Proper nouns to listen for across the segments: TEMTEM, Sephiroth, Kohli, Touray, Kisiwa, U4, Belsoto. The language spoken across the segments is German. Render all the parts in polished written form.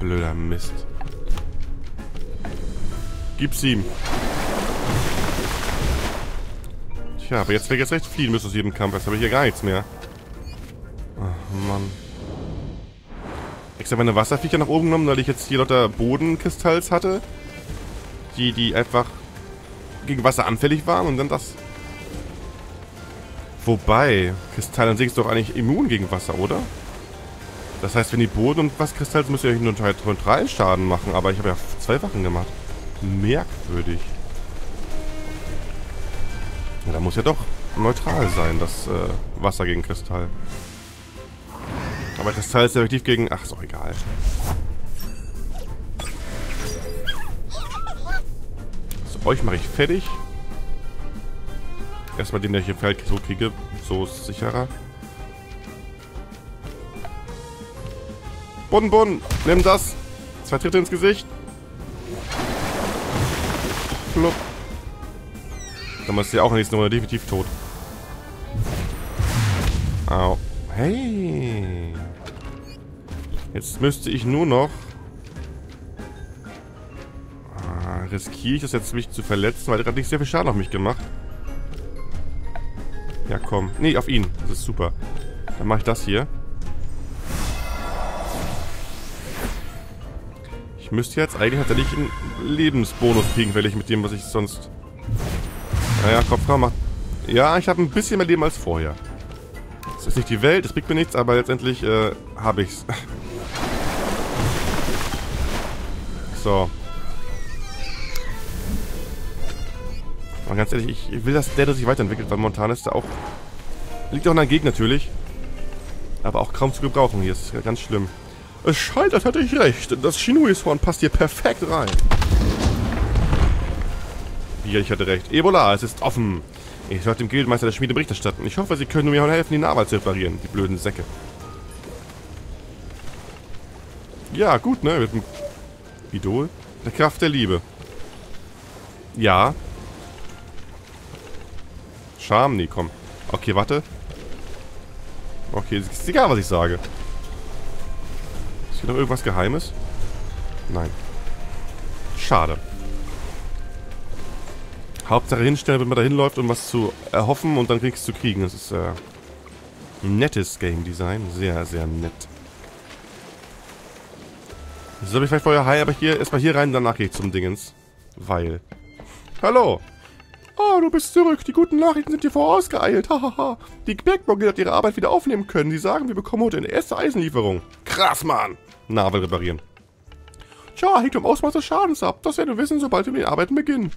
Blöder Mist. Gib's ihm. Tja, aber jetzt werde ich jetzt echt fliehen müssen aus jedem Kampf. Jetzt habe ich hier gar nichts mehr. Ach, Mann. Ich habe meine Wasserviecher nach oben genommen, weil ich jetzt hier lauter Bodenkristalls hatte. Die einfach gegen Wasser anfällig waren und dann das... Wobei, Kristall an sich ist doch eigentlich immun gegen Wasser, oder? Das heißt, wenn die Boden und was Kristall, müsst ihr euch nur einen neutralen Schaden machen. Aber ich habe ja 2 Wachen gemacht. Merkwürdig. Ja, da muss ja doch neutral sein, das Wasser gegen Kristall. Aber Kristall ist ja effektiv gegen... Ach, ist auch egal. So, euch mache ich fertig. Erstmal den, der ich im Feld so kriege. So ist es sicherer. Bun, nimm das. 2 Tritte ins Gesicht. Plupp. Dann ist ja auch in der nächsten Runde definitiv tot. Au. Hey. Jetzt müsste ich nur noch... riskiere ich das jetzt, mich zu verletzen, weil er hat nicht sehr viel Schaden auf mich gemacht. Ja, komm. Nee, auf ihn. Das ist super. Dann mache ich das hier. Ich müsste jetzt eigentlich tatsächlich einen Lebensbonus kriegen, weil ich mit dem, was ich sonst... Naja, Kopfkram macht... Ja, ich habe ein bisschen mehr Leben als vorher. Das ist nicht die Welt, das bringt mir nichts, aber letztendlich habe ich's. So. Aber ganz ehrlich, ich will, dass der sich weiterentwickelt, weil momentan ist der auch... Liegt auch in der Gegend natürlich. Aber auch kaum zu gebrauchen hier, ist ja ganz schlimm. Es scheint, als hätte ich recht. Das Shinuishorn passt hier perfekt rein. Ja, ich hatte recht. Ebola, es ist offen. Ich sollte dem Guildmeister der Schmiede Bericht erstatten. Ich hoffe, Sie können mir helfen, die Narwal zu reparieren. Die blöden Säcke. Ja, gut, ne? Mit dem Idol. Der Kraft der Liebe. Ja. Scham? Nee, komm. Okay, warte. Okay, ist egal, was ich sage. Ist hier noch irgendwas Geheimes? Nein. Schade. Hauptsache hinstellen, wenn man da hinläuft, um was zu erhoffen und dann nichts zu kriegen. Das ist nettes Game Design. Sehr, sehr nett. So, habe ich vielleicht vorher High, aber hier erstmal hier rein, danach gehe ich zum Dingens. Weil. Hallo! Oh, du bist zurück. Die guten Nachrichten sind dir vorausgeeilt. Hahaha. Die Bergburg hat ihre Arbeit wieder aufnehmen können. Sie sagen, wir bekommen heute eine erste Eisenlieferung. Krass, Mann! Narwal reparieren. Tja, hängt vom Ausmaß des Schadens ab. Das werden wir wissen, sobald wir mit den Arbeiten beginnen.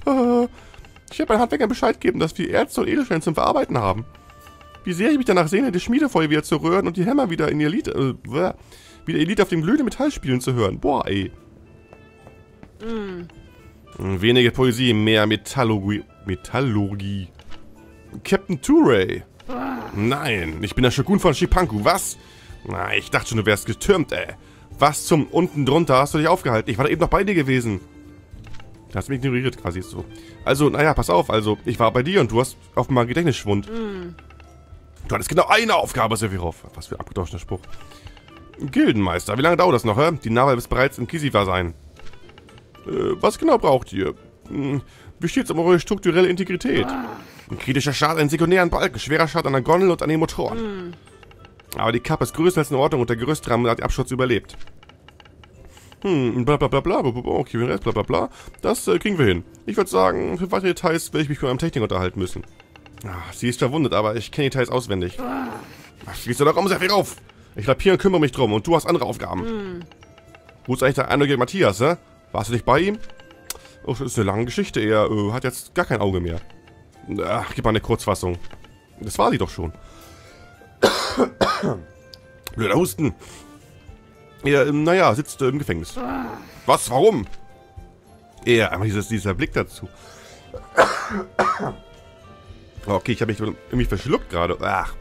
Ich habe meinen Handwerkern Bescheid gegeben, dass wir Ärzte und Edelsteine zum Verarbeiten haben. Wie sehr ich mich danach sehne, die Schmiedefeuer wieder zu rühren und die Hämmer wieder in ihr Lied, wieder ihr Lied auf dem glühenden Metall spielen zu hören. Boah, ey. Mm. Wenige Poesie, mehr Metallurgie. Captain Touray. Nein, ich bin der Shogun von Shipanku. Was? Na, ich dachte schon, du wärst getürmt, ey. Was zum unten drunter hast du dich aufgehalten? Ich war da eben noch bei dir gewesen. Du hast mich ignoriert quasi so. Also, naja, pass auf. Also, ich war bei dir und du hast offenbar einen Gedächtnisschwund. Mm. Du hattest genau eine Aufgabe, Sephiroth. Was für ein abgedroschener Spruch. Gildenmeister, wie lange dauert das noch, hä? Die Narwal ist bereits im Kisiwa sein. Was genau braucht ihr? Wie steht's um eure strukturelle Integrität? Ein kritischer Schaden an sekundären Balken, schwerer Schaden an der Gondel und an den Motoren. Mm. Aber die Kappe ist größtenteils in Ordnung und der Gerüstrahmen hat den Absturz überlebt. Okay, den Rest, Das kriegen wir hin. Ich würde sagen, für weitere Details werde ich mich mit meinem Techniker unterhalten müssen. Ach, sie ist verwundet, aber ich kenne die Details auswendig. Schließ doch um, sehr viel auf! Ich bleib hier und kümmere mich drum und du hast andere Aufgaben. Wo ist eigentlich der einäugige Matthias, hä? Warst du nicht bei ihm? Oh, das ist eine lange Geschichte, er hat jetzt gar kein Auge mehr. Ach, gib mal eine Kurzfassung. Das war sie doch schon. Blöder Husten. Er, naja, sitzt im Gefängnis. Was? Warum? Er, aber dieser Blick dazu. Okay, ich habe mich irgendwie verschluckt gerade. Ach.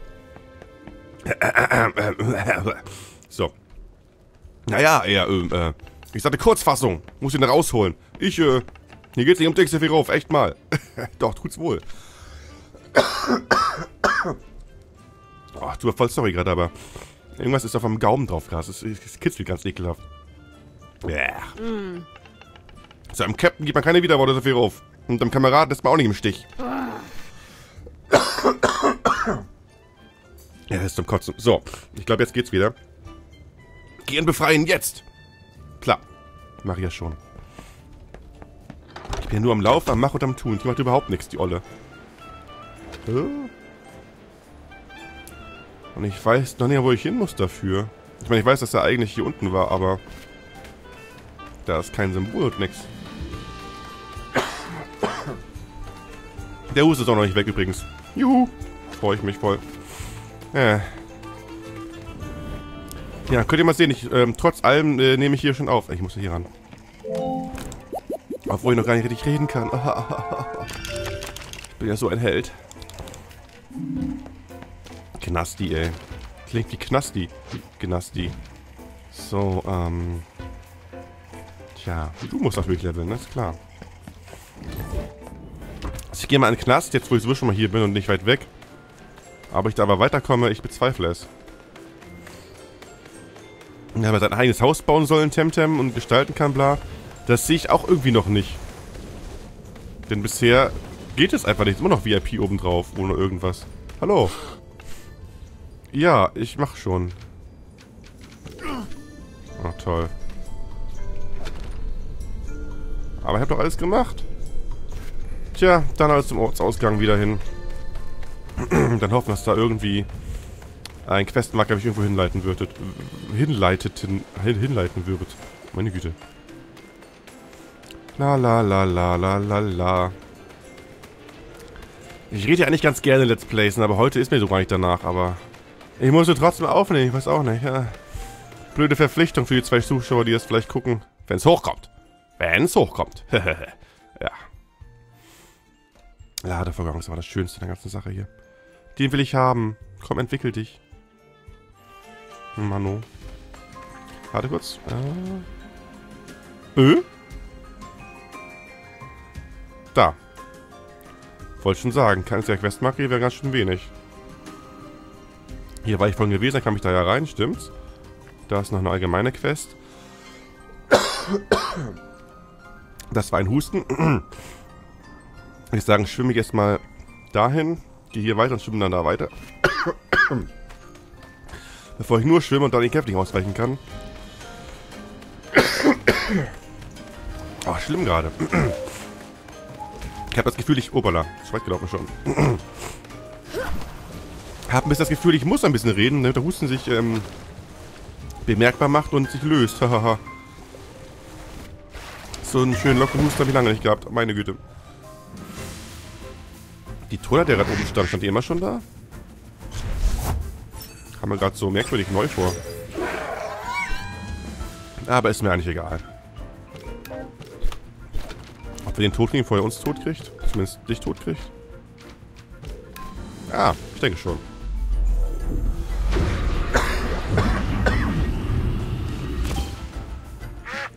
So. Naja, er, ich sagte Kurzfassung. Muss ihn da rausholen. Ich, hier geht's nicht um dich, Sephiroth. Echt mal. Doch, tut's wohl. Ach, du war voll sorry gerade, aber irgendwas ist auf meinem Gaumen drauf, Gras. Es kitzelt ganz ekelhaft. So einem Captain gibt man keine Widerworte so viel auf. Und dem Kameraden lässt man auch nicht im Stich. Ja, das ist zum Kotzen. So, ich glaube, jetzt geht's wieder. Gehen befreien, jetzt! Klar, mach ich ja schon. Ich bin ja nur am Lauf, am Mach und am Tun. Die macht überhaupt nichts, die Olle. Und ich weiß noch nicht, wo ich hin muss dafür. Ich meine, ich weiß, dass er eigentlich hier unten war, aber... Da ist kein Symbol und nix. Der Hus ist auch noch nicht weg übrigens. Juhu! Freue ich mich voll. Ja, könnt ihr mal sehen. Ich, trotz allem nehme ich hier schon auf. Ich muss hier ran. Obwohl ich noch gar nicht richtig reden kann. Ich bin ja so ein Held. Knasti, ey. Klingt wie Knasti. Knasti. So, Tja, du musst natürlich leveln, das ist klar. Also ich gehe mal in den Knast, jetzt wo ich sowieso schon mal hier bin und nicht weit weg. Aber ich da aber weiterkomme, ich bezweifle es. Ja, aber sein eigenes Haus bauen soll in Temtem und gestalten kann, bla. Das sehe ich auch irgendwie noch nicht. Denn bisher geht es einfach nicht. Immer noch VIP obendrauf, ohne irgendwas. Hallo. Ja, ich mach schon. Ach, toll. Aber ich habe doch alles gemacht. Tja, dann alles zum Ortsausgang wieder hin. Dann hoffen, dass da irgendwie ein Questmarker mich irgendwo hinleiten würde. Hinleiten würde. Meine Güte. La la la la la la la. Ich rede ja eigentlich ganz gerne Let's Plays, aber heute ist mir so gar nicht danach, aber... Ich musste trotzdem aufnehmen, ich weiß auch nicht. Ja. Blöde Verpflichtung für die 2 Zuschauer, die das vielleicht gucken. Wenn es hochkommt. Wenn es hochkommt. Ja. Ladevorgang, das war das Schönste der ganzen Sache hier. Den will ich haben. Komm, entwickel dich. Mano. Warte kurz. Da. Wollte schon sagen, kann ich ja Questmarke, hier wäre ganz schön wenig. Hier war ich vorhin gewesen, dann kam ich da ja rein, stimmt's? Da ist noch eine allgemeine Quest. Das war ein Husten. Ich würde sagen, schwimme ich erstmal dahin, gehe hier weiter und schwimme dann da weiter. Bevor ich nur schwimme und dann den Käfig ausweichen kann. Oh, schlimm gerade. Ich habe das Gefühl, ich... Obala, ist weit gelaufen schon. Habe ein bisschen das Gefühl, ich muss ein bisschen reden, damit der Husten sich bemerkbar macht und sich löst. Hahaha. So einen schönen lockeren Husten habe ich lange nicht gehabt. Meine Güte. Die Troller, der gerade oben stand die immer schon da? Kam mir gerade so merkwürdig neu vor. Aber ist mir eigentlich egal. Ob wir den tot kriegen, bevor er uns tot kriegt? Zumindest dich tot kriegt? Ja, ich denke schon.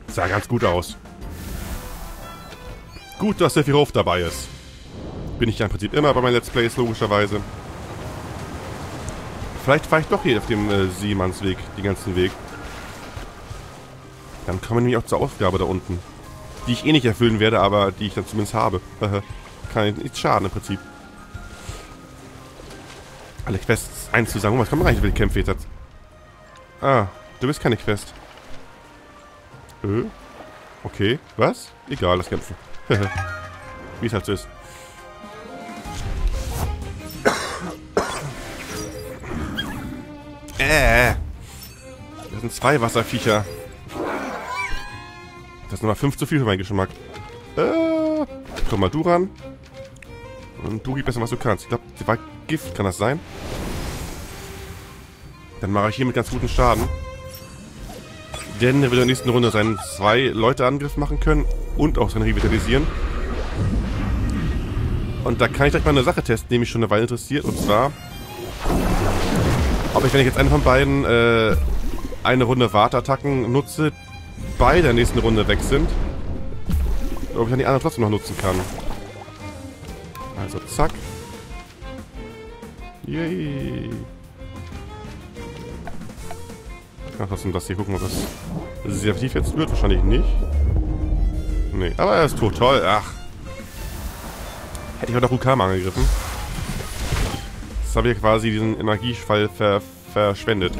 Sah ganz gut aus. Gut, dass der Virov dabei ist. Bin ich ja im Prinzip immer bei meinen Let's Plays, logischerweise. Vielleicht fahre ich doch hier auf dem Seemannsweg, den ganzen Weg. Dann kommen wir nämlich auch zur Aufgabe da unten. Die ich eh nicht erfüllen werde, aber die ich dann zumindest habe. Kann nichts schaden im Prinzip. Alle Quests eins zusammen. Was kann man eigentlich, wenn die Kämpfe jetzt hat? Ah, du bist keine Quest. Okay, was? Egal, das Kämpfen. Wie es halt so ist. Das sind 2 Wasserviecher. Das ist nochmal 5 zu viel für meinen Geschmack. Komm mal du ran. Und du gib besser, was du kannst. Ich glaube, die war Gift, kann das sein? Dann mache ich hier mit ganz guten Schaden. Denn er will in der nächsten Runde seinen 2-Leute-Angriff machen können und auch seinen Revitalisieren. Und da kann ich gleich mal eine Sache testen, die mich schon eine Weile interessiert. Und zwar... Ob ich, wenn ich jetzt einen von beiden eine Runde Warteattacken nutze, bei der nächsten Runde weg sind, ob ich dann die anderen trotzdem noch nutzen kann. Also zack. Yay. Ach, das ist das hier. Gucken, ob das sehr tief jetzt wird. Wahrscheinlich nicht. Nee, aber er ist tot. Toll. Ach. Hätte ich auch noch Rukama angegriffen. Jetzt habe ich quasi diesen Energiefall verschwendet.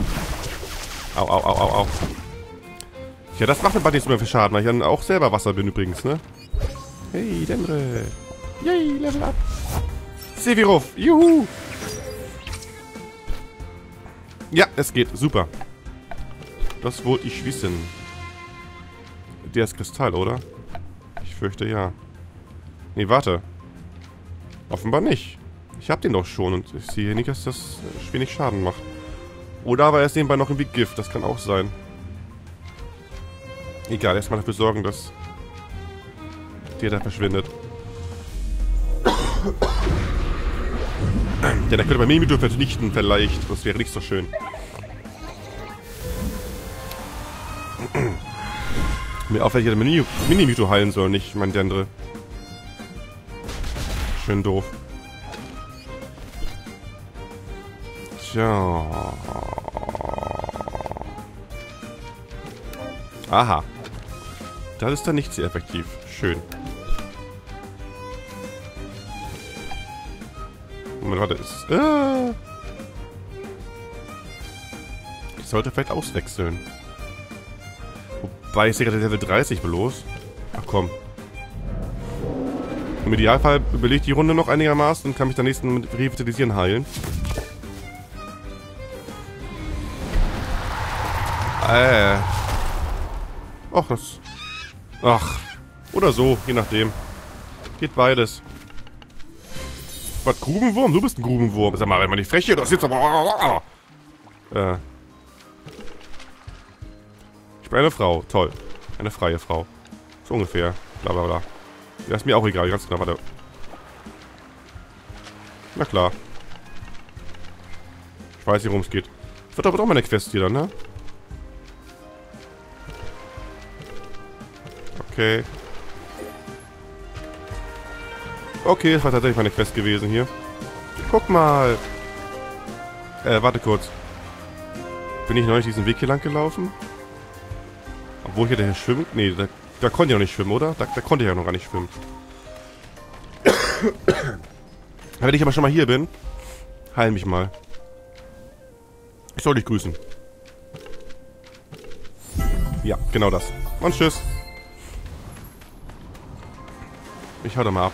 Au, au, au, au, au. Ja, das macht mir bald nichts mehr für Schaden, weil ich dann auch selber Wasser bin übrigens, ne? Hey, Dendre. Yay, Level Up. Sephiroth, juhu. Ja, es geht. Super. Das wollte ich wissen. Der ist Kristall, oder? Ich fürchte, ja. Nee, warte. Offenbar nicht. Ich habe den doch schon und ich sehe nicht, dass das wenig Schaden macht. Oder aber er ist nebenbei noch irgendwie Gift. Das kann auch sein. Egal, erstmal dafür sorgen, dass der da verschwindet. Denn er könnte bei Mimidor vernichten vielleicht. Das wäre nicht so schön. Mir auffällt, ich hätte Mimidor heilen sollen, nicht mein Dendre. Schön doof. Tja. Aha. Das ist dann nicht sehr effektiv. Schön. Moment, warte. Ich sollte vielleicht auswechseln. Wobei, ich sehe gerade Level 30 bloß. Ach komm. Im Idealfall überlege ich die Runde noch einigermaßen und kann mich dann nächsten mit Revitalisieren heilen. Ach, das... Ach. Oder so, je nachdem. Geht beides. Was, Grubenwurm? Du bist ein Grubenwurm. Sag mal, wenn man die Freche, das ist jetzt aber... Ich bin eine Frau. Toll. Eine freie Frau. So ungefähr. Blablabla. Bla, bla. Ja, ist mir auch egal. Ganz klar, warte. Na klar. Ich weiß nicht, worum es geht. Das wird aber auch mal eine Quest hier dann, ne? Okay. Okay, das war tatsächlich meine Quest gewesen hier. Guck mal. Warte kurz. Bin ich neulich diesen Weg hier lang gelaufen? Obwohl ich hier schwimmen... Nee, da konnte ich noch nicht schwimmen, oder? Da konnte ich ja noch gar nicht schwimmen. Wenn ich aber schon mal hier bin, heil mich mal. Ich soll dich grüßen. Ja, genau das. Und tschüss. Ich hau doch mal ab.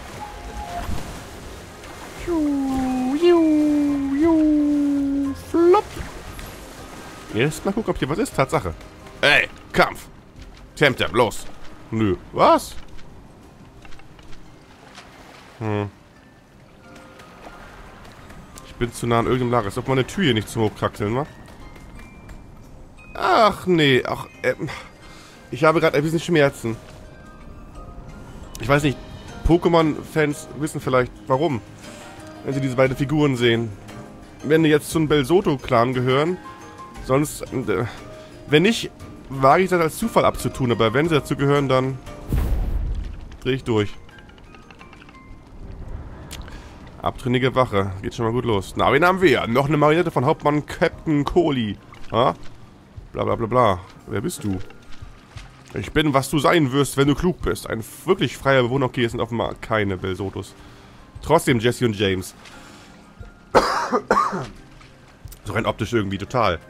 Flop. Jetzt mal gucken, ob hier was ist. Tatsache. Ey, Kampf. Temtem, los. Nö. Was? Hm. Ich bin zu nah an irgendeinem Lager. Ist ob meine Tür hier nicht zu hoch kraxeln, wa? Ach, nee. Ach, ich habe gerade ein bisschen Schmerzen. Ich weiß nicht. Pokémon-Fans wissen vielleicht, warum, wenn sie diese beiden Figuren sehen. Wenn die jetzt zum Belsoto-Clan gehören, sonst... wenn nicht, wage ich das als Zufall abzutun, aber wenn sie dazu gehören, dann drehe ich durch. Abtrünnige Wache, geht schon mal gut los. Na, wen haben wir? Noch eine Marionette von Hauptmann Captain Kohli. Ha? Bla bla bla bla. Wer bist du? Ich bin, was du sein wirst, wenn du klug bist. Ein wirklich freier Bewohner. Okay, es sind offenbar keine Belsotos. Trotzdem Jesse und James. So rein optisch irgendwie, total.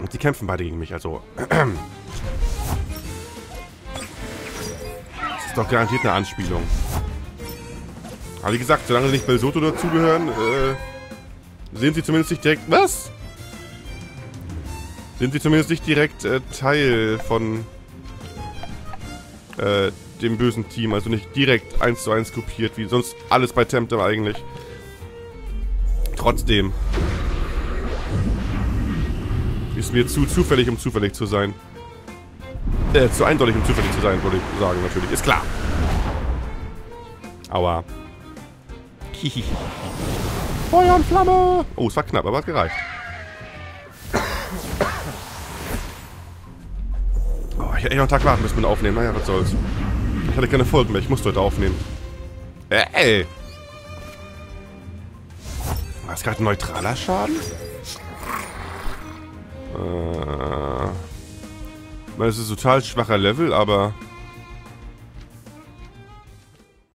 Und die kämpfen beide gegen mich, also. Das ist doch garantiert eine Anspielung. Aber wie gesagt, solange sie nicht Belsoto dazugehören, sehen sie zumindest nicht direkt... Was? Sind sie zumindest nicht direkt Teil von dem bösen Team. Also nicht direkt 1:1 kopiert, wie sonst alles bei Temtem eigentlich. Trotzdem. Ist mir zu zufällig, um zufällig zu sein. Zu eindeutig, um zufällig zu sein, würde ich sagen, natürlich. Ist klar. Aua. Hihihi. Feuer und Flamme! Oh, es war knapp, aber hat gereicht. Ich hätte echt noch einen Tag warten müssen mit Aufnehmen. Naja, was soll's. Ich hatte keine Folgen mehr. Ich musste heute aufnehmen. Ey! War es gerade ein neutraler Schaden? Das ist total schwacher Level, aber